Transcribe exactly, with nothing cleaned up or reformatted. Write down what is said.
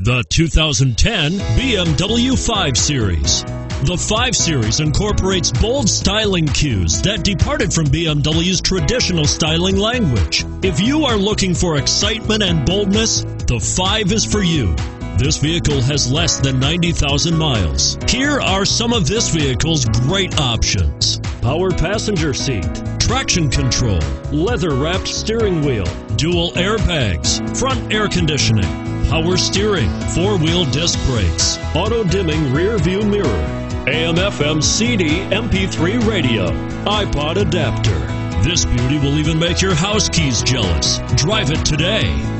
The two thousand ten B M W five series. The five series incorporates bold styling cues that departed from B M W's traditional styling language. If you are looking for excitement and boldness, the five is for you. This vehicle has less than ninety thousand miles. Here are some of this vehicle's great options. Power passenger seat, traction control, leather-wrapped steering wheel, dual airbags, front air conditioning, power steering, four-wheel disc brakes, auto-dimming rear-view mirror, A M F M C D M P three radio, iPod adapter. This beauty will even make your house keys jealous. Drive it today.